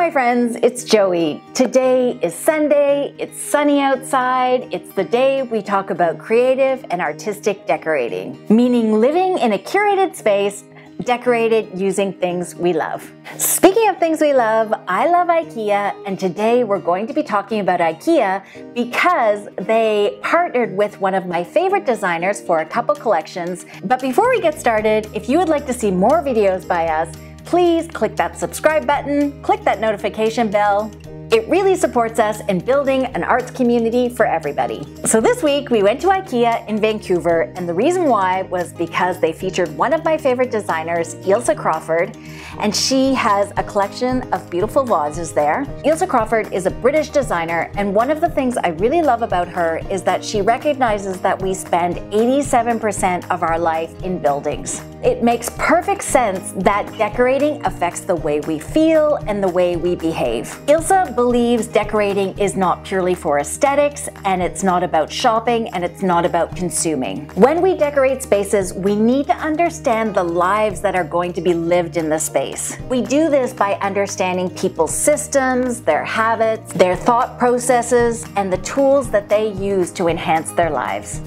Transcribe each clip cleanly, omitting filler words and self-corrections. my friends, it's Joey. Today is Sunday, it's sunny outside, it's the day we talk about creative and artistic decorating, meaning living in a curated space decorated using things we love. Speaking of things we love, I love IKEA, and today we're going to be talking about IKEA because they partnered with one of my favorite designers for a couple collections. But before we get started, if you would like to see more videos by us, please click that subscribe button, click that notification bell. It really supports us in building an arts community for everybody. So this week we went to IKEA in Vancouver, and the reason why was because they featured one of my favorite designers, Ilse Crawford, and she has a collection of beautiful vases there. Ilse Crawford is a British designer, and one of the things I really love about her is that she recognizes that we spend 87% of our life in buildings. It makes perfect sense that decorating affects the way we feel and the way we behave. Ilse believes decorating is not purely for aesthetics, and it's not about shopping, and it's not about consuming. When we decorate spaces, we need to understand the lives that are going to be lived in the space. We do this by understanding people's systems, their habits, their thought processes, and the tools that they use to enhance their lives.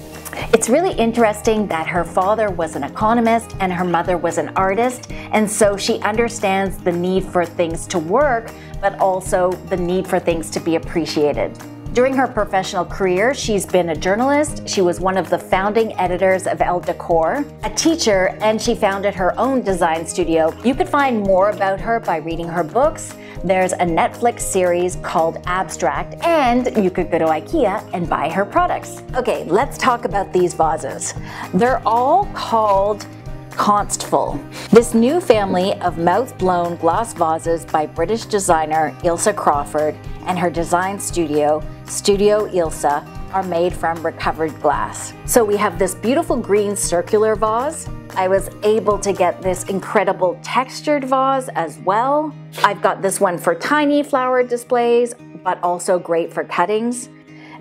It's really interesting that her father was an economist and her mother was an artist, and so she understands the need for things to work, but also the need for things to be appreciated. During her professional career, she's been a journalist, she was one of the founding editors of Elle Decor, a teacher, and she founded her own design studio. You could find more about her by reading her books. There's a Netflix series called Abstract, and you could go to IKEA and buy her products. Okay, let's talk about these vases. They're all called KONSTFULL. This new family of mouth-blown glass vases by British designer Ilse Crawford and her design studio, Studio Ilse, are made from recovered glass. So we have this beautiful green circular vase. I was able to get this incredible textured vase as well. I've got this one for tiny flower displays, but also great for cuttings.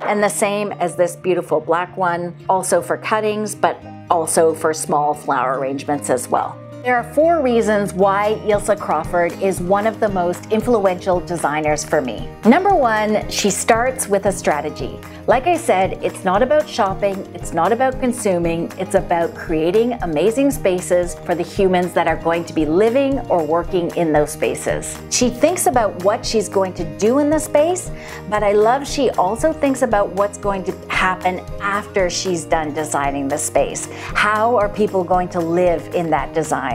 And the same as this beautiful black one, also for cuttings, but also for small flower arrangements as well. There are four reasons why Ilse Crawford is one of the most influential designers for me. Number one, she starts with a strategy. Like I said, it's not about shopping, it's not about consuming, it's about creating amazing spaces for the humans that are going to be living or working in those spaces. She thinks about what she's going to do in the space, but I love she also thinks about what's going to happen after she's done designing the space. How are people going to live in that design?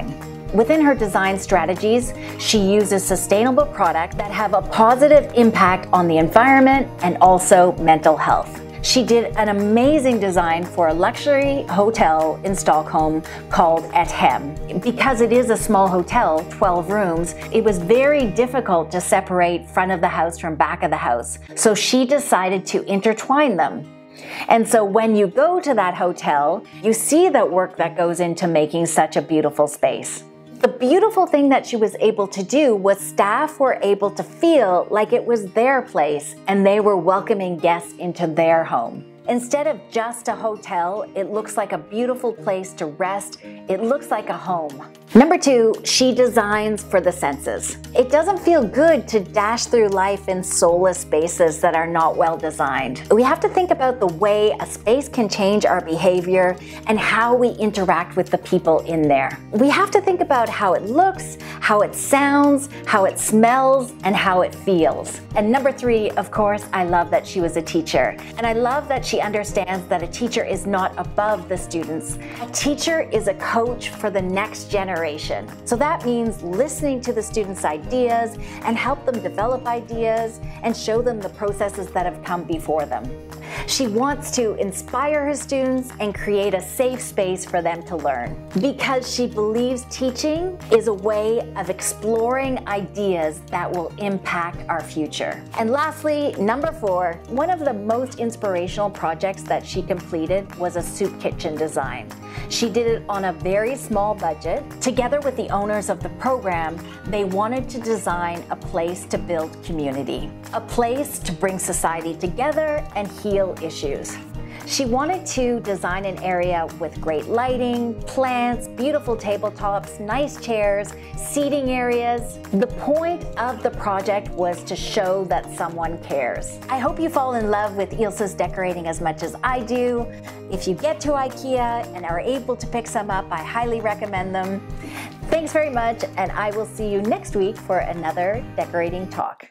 Within her design strategies, she uses sustainable products that have a positive impact on the environment and also mental health. She did an amazing design for a luxury hotel in Stockholm called Et Hem. Because it is a small hotel, 12 rooms, it was very difficult to separate front of the house from back of the house. So she decided to intertwine them. And so when you go to that hotel, you see the work that goes into making such a beautiful space. The beautiful thing that she was able to do was staff were able to feel like it was their place and they were welcoming guests into their home. Instead of just a hotel, it looks like a beautiful place to rest. It looks like a home. Number two, she designs for the senses. It doesn't feel good to dash through life in soulless spaces that are not well designed. We have to think about the way a space can change our behavior and how we interact with the people in there. We have to think about how it looks, how it sounds, how it smells, and how it feels. And number three, of course, I love that she was a teacher. And I love that she understands that a teacher is not above the students. A teacher is a coach for the next generation. So that means listening to the students' ideas and help them develop ideas and show them the processes that have come before them. She wants to inspire her students and create a safe space for them to learn, because she believes teaching is a way of exploring ideas that will impact our future. And lastly, number four, one of the most inspirational projects that she completed was a soup kitchen design. She did it on a very small budget. Together with the owners of the program, they wanted to design a place to build community, a place to bring society together and heal issues. She wanted to design an area with great lighting, plants, beautiful tabletops, nice chairs, seating areas. The point of the project was to show that someone cares. I hope you fall in love with Ilse's decorating as much as I do. If you get to IKEA and are able to pick some up, I highly recommend them. Thanks very much, and I will see you next week for another decorating talk.